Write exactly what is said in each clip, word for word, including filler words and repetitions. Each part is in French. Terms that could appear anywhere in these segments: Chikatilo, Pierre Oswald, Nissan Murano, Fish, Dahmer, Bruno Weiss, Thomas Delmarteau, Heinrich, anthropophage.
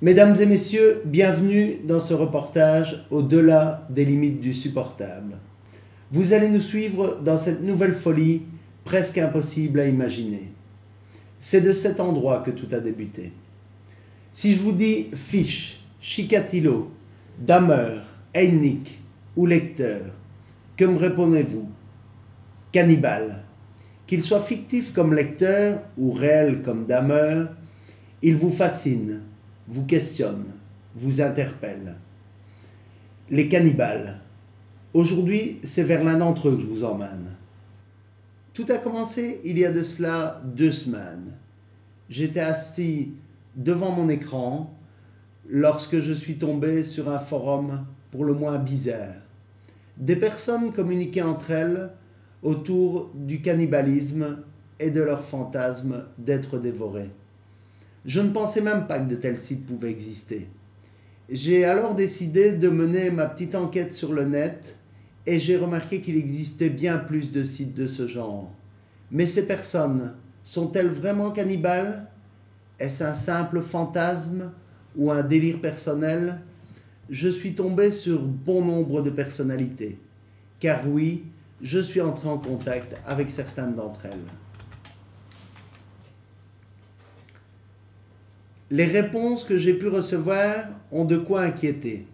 Mesdames et messieurs, bienvenue dans ce reportage au-delà des limites du supportable. Vous allez nous suivre dans cette nouvelle folie presque impossible à imaginer. C'est de cet endroit que tout a débuté. Si je vous dis Fish, Chikatilo, Dahmer, Heinrich ou Lecteur, que me répondez-vous? Cannibale. Qu'il soit fictif comme Lecteur ou réel comme Dahmer, il vous fascine, vous questionne, vous interpelle. Les cannibales. Aujourd'hui, c'est vers l'un d'entre eux que je vous emmène. Tout a commencé il y a de cela deux semaines. J'étais assis devant mon écran lorsque je suis tombé sur un forum pour le moins bizarre. Des personnes communiquaient entre elles autour du cannibalisme et de leur fantasme d'être dévoré. Je ne pensais même pas que de tels sites pouvaient exister. J'ai alors décidé de mener ma petite enquête sur le net et j'ai remarqué qu'il existait bien plus de sites de ce genre. Mais ces personnes, sont-elles vraiment cannibales? Est-ce un simple fantasme ou un délire personnel? Je suis tombé sur bon nombre de personnalités, car oui, je suis entré en contact avec certaines d'entre elles. Les réponses que j'ai pu recevoir ont de quoi inquiéter.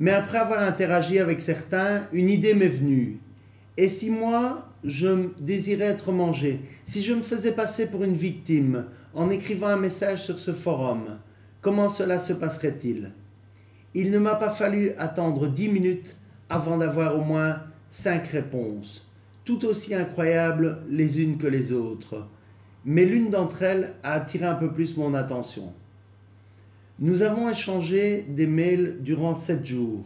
Mais après avoir interagi avec certains, une idée m'est venue. Et si moi, je désirais être mangé, si je me faisais passer pour une victime en écrivant un message sur ce forum, comment cela se passerait-il? Il ne m'a pas fallu attendre dix minutes avant d'avoir au moins cinq réponses, tout aussi incroyables les unes que les autres. Mais l'une d'entre elles a attiré un peu plus mon attention. Nous avons échangé des mails durant sept jours,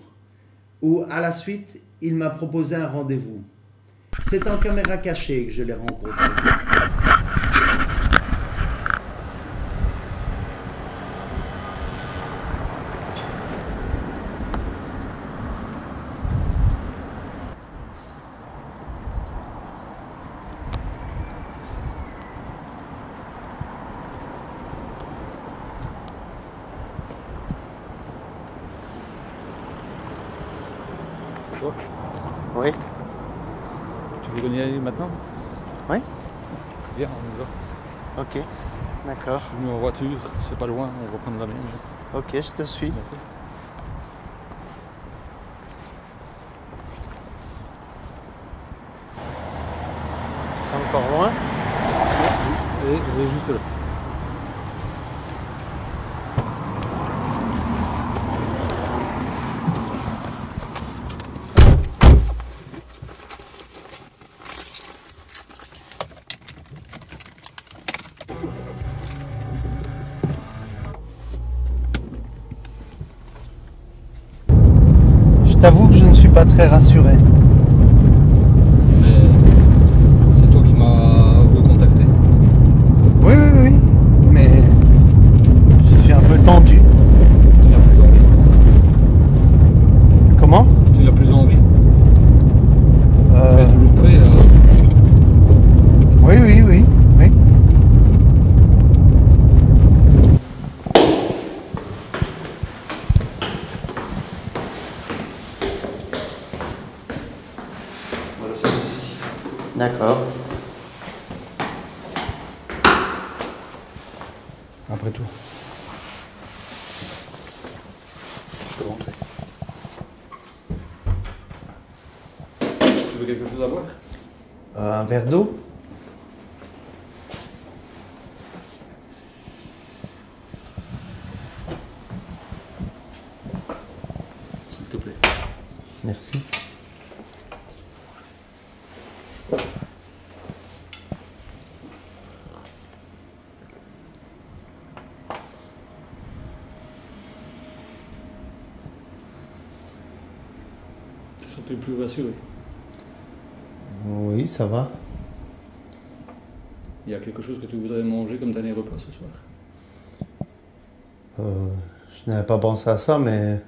où à la suite, il m'a proposé un rendez-vous. C'est en caméra cachée que je l'ai rencontré. Oui. Tu veux venir maintenant? Oui. Bien, on y va. Ok, d'accord. Je suis venu en voiture, c'est pas loin, on va prendre la même. Ok, je te suis. C'est encore loin? Et je vais juste là. T'avoue que je ne suis pas très rassuré. C'est toi qui m'as recontacté. Oui, oui, oui. Mais je suis un peu tendu. Tu n'as plus envie. Comment? Tu n'as plus envie. Euh... Tu es toujours prêt là. Oui, oui, oui. D'accord. Après tout. Je peux rentrer. Tu veux quelque chose à boire? euh, Un verre d'eau? S'il te plaît. Merci. Je ne suis plus rassuré. Oui, ça va. Il y a quelque chose que tu voudrais manger comme dernier repas ce soir? euh, Je n'avais pas pensé à ça, mais...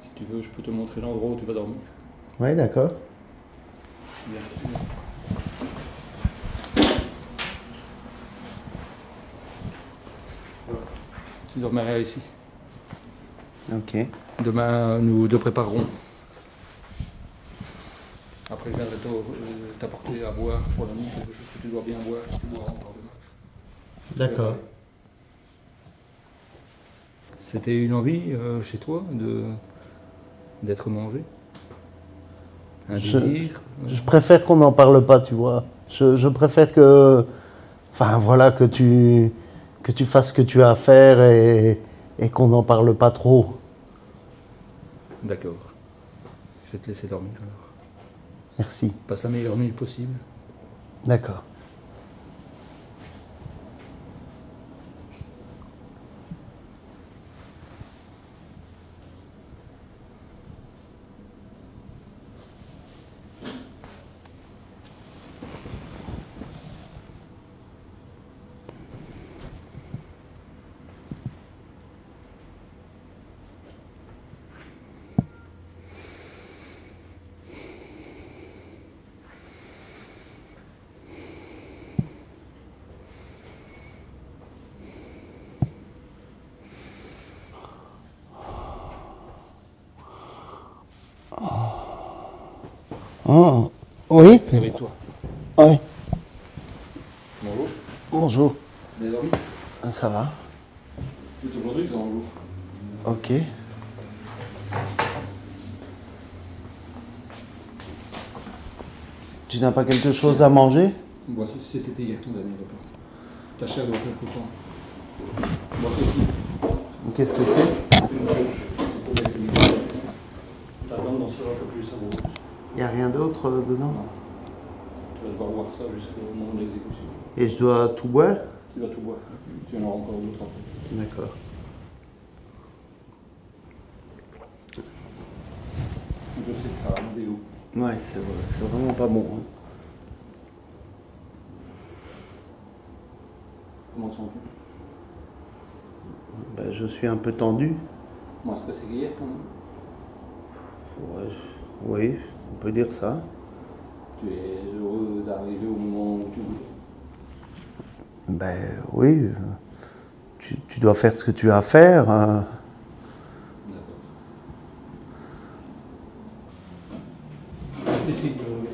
Si tu veux, je peux te montrer l'endroit où tu vas dormir. Oui, d'accord. Bien sûr. Je dormirai ici. Ok. Demain, nous te préparerons. Après, je viendrai t'apporter à boire pour la nuit, quelque chose que tu dois bien boire, tu boiras encore demain. D'accord. C'était une envie euh, chez toi de d'être mangé? Un je, désir euh... Je préfère qu'on n'en parle pas, tu vois. Je, je préfère que, enfin voilà, que tu que tu fasses ce que tu as à faire et, et qu'on n'en parle pas trop. D'accord. Je vais te laisser dormir alors. Merci. Passe la meilleure nuit possible. D'accord. Oh, oui. Avec toi. Oui. Bonjour. Bonjour. Vous avez dormi? Ça va. C'est aujourd'hui que dans le jour. Ok. Tu n'as pas quelque chose à manger? Voici, c'était hier ton dernier repas. Ta chair doit être autant. Voici aussi. Qu'est-ce que c'est? Une couche. La viande n'en sera pas plus savoureuse. Il n'y a rien d'autre dedans? Non. Tu vas devoir boire ça jusqu'au moment de l'exécution. Et je dois tout boire? Tu dois tout boire. Tu en auras encore d'autres après. D'accord. Je sais que ça va monter où? Ouais, c'est vrai. C'est vraiment pas bon. Hein. Comment te sens-tu? Ben, je suis un peu tendu. Moi, est-ce que c'est hier quand même? Ouais, je... Oui. On peut dire ça. Tu es heureux d'arriver au moment où tu voulais? Ben oui, tu, tu dois faire ce que tu as à faire. D'accord. Reste ici, mon gars.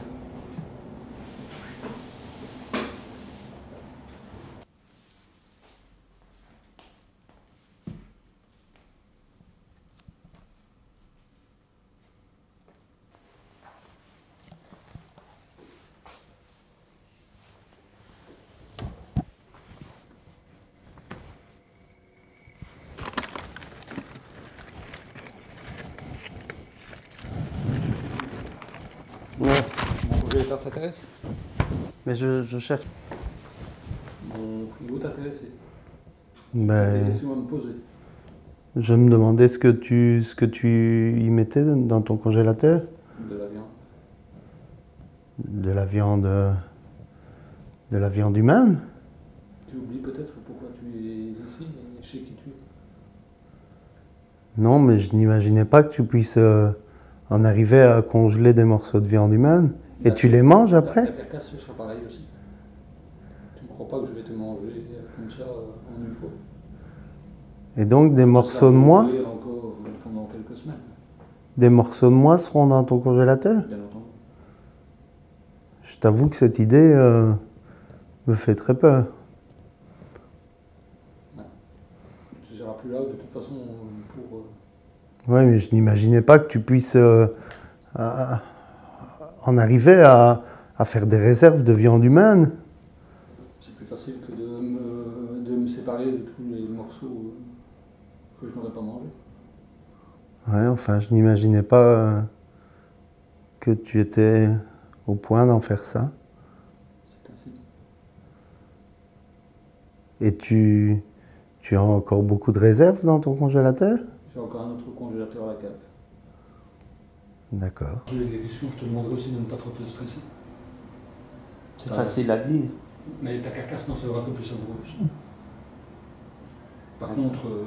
T'intéresse? Mais je, je cherche. Mon frigo t'intéressait? Ben... Laissez-moi me poser. Je me demandais ce que tu, ce que tu y mettais dans ton congélateur. De la viande. De la viande... De la viande humaine? Tu oublies peut-être pourquoi tu es ici et chez qui tu es. Non, mais je n'imaginais pas que tu puisses euh, en arriver à congeler des morceaux de viande humaine. Et tu les manges après? Ta carcasse sera pareil aussi. Tu ne crois pas que je vais te manger comme ça en une fois? Et donc des morceaux de moi? Encore pendant quelques semaines. Des morceaux de moi seront dans ton congélateur? Bien entendu. Je t'avoue que cette idée euh, me fait très peur. Ouais. Tu ne seras plus là de toute façon pour... Euh... Oui, mais je n'imaginais pas que tu puisses... Euh, à... en arrivait à, à faire des réserves de viande humaine. C'est plus facile que de me, de me séparer de tous les morceaux que je n'aurais pas mangé. Ouais, enfin, je n'imaginais pas que tu étais au point d'en faire ça. C'est ainsi. Et tu, tu as encore beaucoup de réserves dans ton congélateur? J'ai encore un autre congélateur à la cave. D'accord. L'exécution, je te demanderai aussi de ne pas trop te stresser. C'est facile à dire. Mais ta carcasse n'en sera que plus savoureuse. Par contre, euh,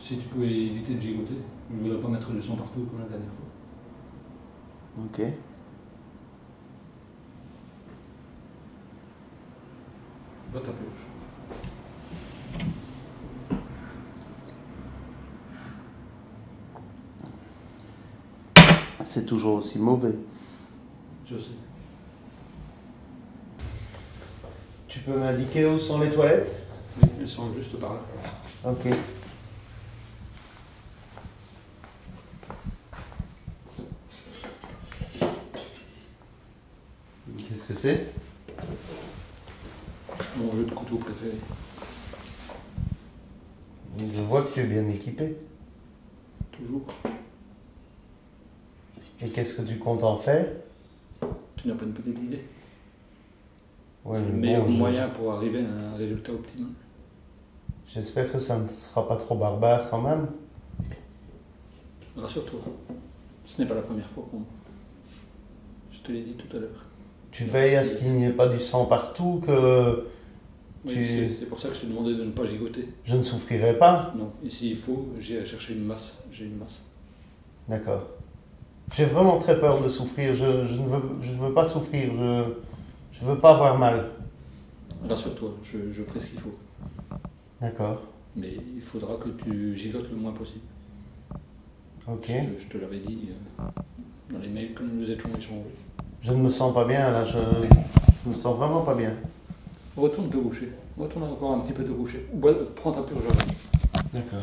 si tu peux éviter de gigoter, je ne voudrais pas mettre du sang partout comme la dernière fois. Ok. Va ta poche. c'est toujours aussi mauvais. Je sais. Tu peux m'indiquer où sont les toilettes? Oui, elles sont juste par là. Ok. Qu'est-ce que c'est? Mon jeu de couteau préféré. Je vois que tu es bien équipé. Toujours. Et qu'est-ce que tu comptes en faire? Tu n'as pas une petite idée. Ouais, c'est le meilleur bon, moyen je... pour arriver à un résultat optimal. J'espère que ça ne sera pas trop barbare quand même. Rassure-toi, ce n'est pas la première fois qu'on... Je te l'ai dit tout à l'heure. Tu veilles à ce qu'il n'y ait pas du sang partout, que... Oui, tu... c'est pour ça que je t'ai demandé de ne pas gigoter. Je ne souffrirai pas? Non, et s'il faut, j'ai à chercher une masse. J'ai une masse. D'accord. J'ai vraiment très peur de souffrir, je, je ne veux, je veux pas souffrir, je ne veux pas avoir mal. Rassure-toi, je, je ferai ce qu'il faut. D'accord. Mais il faudra que tu gigotes le moins possible. Ok. Je, je te l'avais dit euh, dans les mails que nous étions échangés. Je ne me sens pas bien là, je ne me sens vraiment pas bien. Retourne te boucher, retourne encore un petit peu te boucher, prends ta purge. D'accord.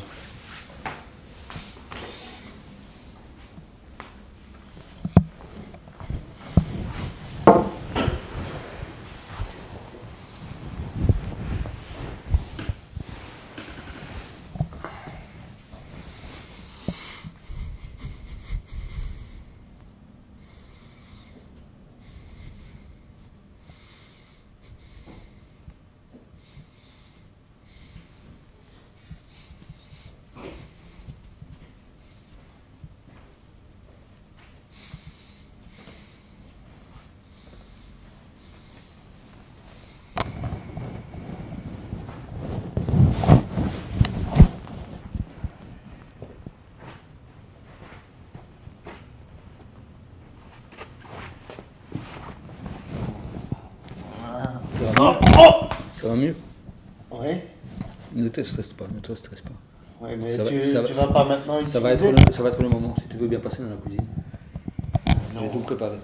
Ça va mieux? Oui. Ne te stresse pas, ne te stresse pas. Oui, mais ça tu, va, tu ça, vas pas maintenant ça va, être le, ça va être le moment, si tu veux bien passer dans la cuisine. J'ai tout préparé.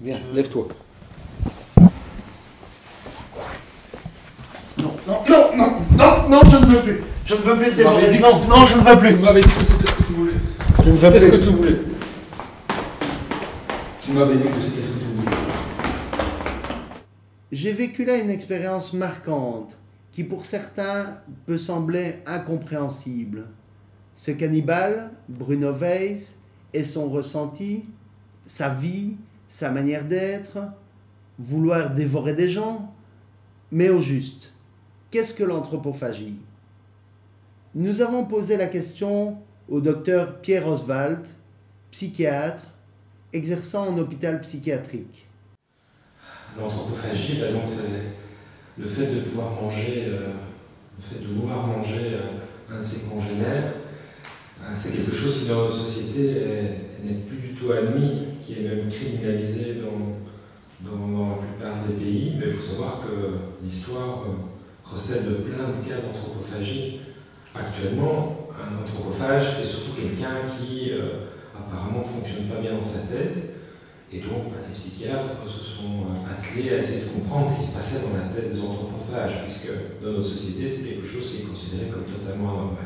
Viens, je... lève-toi. Non, non, non, non, non, non, je ne veux plus. Je ne veux plus te défendre. Non, non, je ne veux plus. Tu m'avais dit que c'était ce que tu voulais. Je ne veux plus. C'était ce que tu voulais. Tu m'avais dit que c'était ce que tu voulais. J'ai vécu là une expérience marquante, qui pour certains peut sembler incompréhensible. Ce cannibale, Bruno Weiss, et son ressenti, sa vie, sa manière d'être, vouloir dévorer des gens. Mais au juste, qu'est-ce que l'anthropophagie? Nous avons posé la question au docteur Pierre Oswald, psychiatre, exerçant en hôpital psychiatrique. L'anthropophagie, ben c'est le fait de pouvoir manger, euh, le fait de vouloir manger euh, un de ses congénères, euh, c'est quelque chose qui dans notre société n'est plus du tout admis, qui est même criminalisé dans, dans, dans la plupart des pays. Mais il faut savoir que l'histoire euh, recèle de plein de cas d'anthropophagie. Actuellement, un anthropophage est surtout quelqu'un qui euh, apparemment ne fonctionne pas bien dans sa tête. Et donc, les psychiatres se sont attelés à essayer de comprendre ce qui se passait dans la tête des anthropophages, puisque dans notre société, c'est quelque chose qui est considéré comme totalement anormal.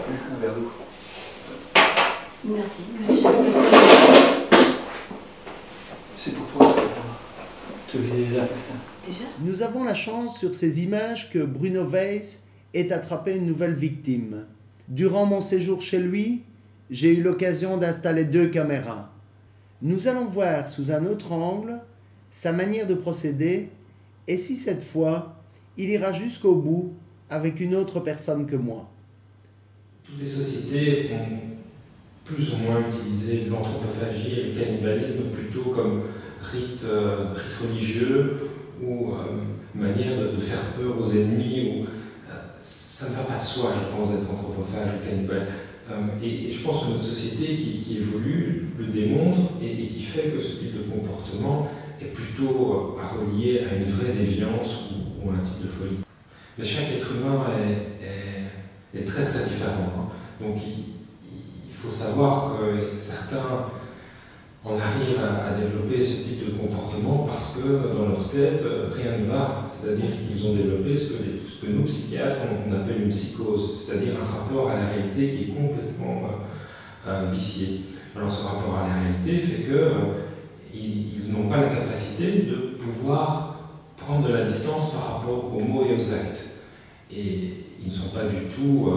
Un verre d'eau. Merci, mais je n'avais pas ce que c'était. C'est pour toi, c'est pour te vider les intestins. Déjà ? Nous avons la chance sur ces images que Bruno Weiss ait attrapé une nouvelle victime. Durant mon séjour chez lui, j'ai eu l'occasion d'installer deux caméras. Nous allons voir sous un autre angle sa manière de procéder et si cette fois, il ira jusqu'au bout avec une autre personne que moi. Toutes les sociétés ont plus ou moins utilisé l'anthropophagie et le cannibalisme plutôt comme rite, euh, rite religieux, ou euh, manière de, de faire peur aux ennemis, ou, euh, ça ne va pas de soi, je pense, d'être anthropophage ou cannibale. Euh, et, et je pense que notre société qui, qui évolue le démontre et, et qui fait que ce type de comportement est plutôt euh, à relier à une vraie déviance ou ou un type de folie. Mais chaque être humain est, est, est très très différent. Hein. Donc il, il faut savoir que certains en arrivent à, à développer ce type de comportement parce que dans leur tête, rien ne va. C'est-à-dire qu'ils ont développé ce que, ce que nous, psychiatres, on appelle une psychose, c'est-à-dire un rapport à la réalité qui est complètement euh, vicié. Alors ce rapport à la réalité fait que euh, ils, ils n'ont pas la capacité de pouvoir prendre de la distance par rapport aux mots et aux actes. Et ils ne sont pas du tout, euh,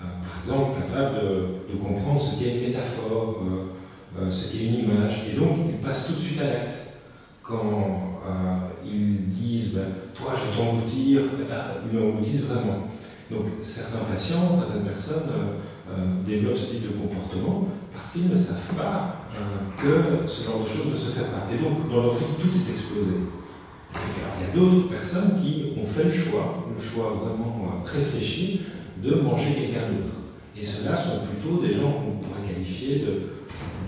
euh, par exemple, capables de, de comprendre ce qu'est une métaphore, euh, euh, ce qu'est une image. Et donc, ils passent tout de suite à l'acte. Quand euh, ils disent ben, « toi, je vais t'engloutir », ils l'engloutissent vraiment. Donc, certains patients, certaines personnes euh, euh, développent ce type de comportement parce qu'ils ne savent pas euh, que ce genre de choses ne se fait pas. Et donc, dans leur vie, tout est exposé. Alors, il y a d'autres personnes qui ont fait le choix, le choix vraiment réfléchi, de manger quelqu'un d'autre. Et ceux-là sont plutôt des gens qu'on pourrait qualifier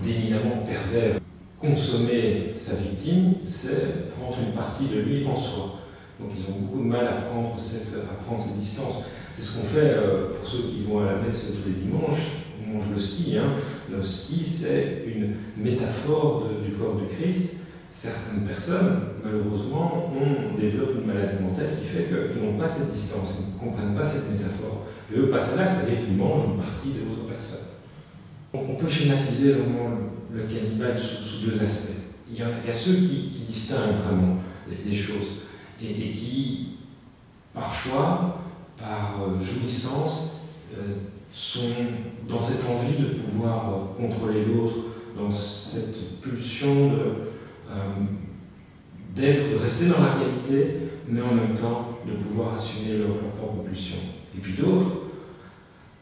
d'éminemment pervers. Consommer sa victime, c'est prendre une partie de lui en soi. Donc ils ont beaucoup de mal à prendre cette, à prendre cette distance. C'est ce qu'on fait euh, pour ceux qui vont à la messe tous les dimanches. On mange l'hostie. Hein. L'hostie, c'est une métaphore de, du corps du Christ. Certaines personnes, malheureusement, on développe une maladie mentale qui fait qu'ils n'ont pas cette distance, ils ne comprennent pas cette métaphore. Et eux passent à l'acte, c'est-à-dire qu'ils mangent une partie des autres personnes. On peut schématiser vraiment le cannibale sous, sous deux aspects. Il y a, il y a ceux qui, qui distinguent vraiment les, les choses et, et qui, par choix, par jouissance, euh, sont dans cette envie de pouvoir euh, contrôler l'autre, dans cette pulsion de Euh, d'être, de rester dans la réalité, mais en même temps de pouvoir assumer leur, leur propre pulsion. Et puis d'autres,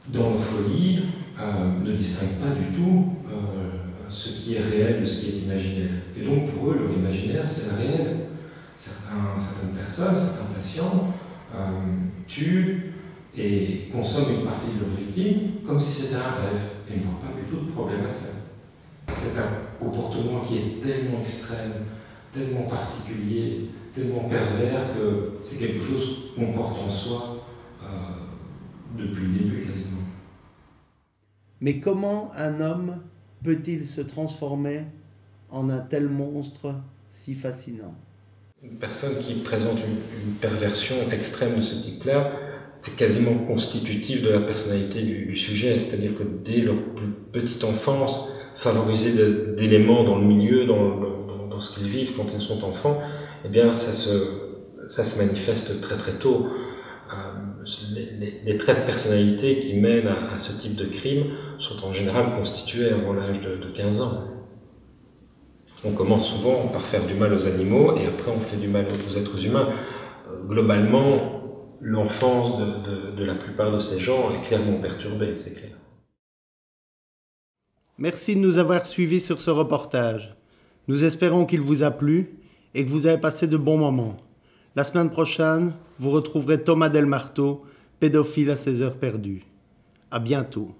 dans leur folie, euh, ne distinguent pas du tout euh, ce qui est réel de ce qui est imaginaire. Et donc pour eux, leur imaginaire, c'est le réel. Certains, certaines personnes, certains patients euh, tuent et consomment une partie de leur victime comme si c'était un rêve, et ils ne voient pas du tout de problème à ça. C'est un comportement qui est tellement extrême, tellement particulier, tellement pervers que c'est quelque chose qu'on porte en soi euh, depuis le début quasiment. Mais comment un homme peut-il se transformer en un tel monstre si fascinant? Une personne qui présente une, une perversion extrême de ce type-là, c'est quasiment constitutif de la personnalité du, du sujet, c'est-à-dire que dès leur plus petite enfance, favoriser d'éléments dans le milieu, dans, dans, dans ce qu'ils vivent quand ils sont enfants, eh bien ça se, ça se manifeste très très tôt. Euh, les, les, les traits de personnalité qui mènent à, à ce type de crime sont en général constitués avant l'âge de, de quinze ans. On commence souvent par faire du mal aux animaux et après on fait du mal aux êtres humains. Euh, globalement, l'enfance de, de, de la plupart de ces gens est clairement perturbée, c'est clair. Merci de nous avoir suivis sur ce reportage. Nous espérons qu'il vous a plu et que vous avez passé de bons moments. La semaine prochaine, vous retrouverez Thomas Delmarteau, pédophile à ses heures perdues. À bientôt.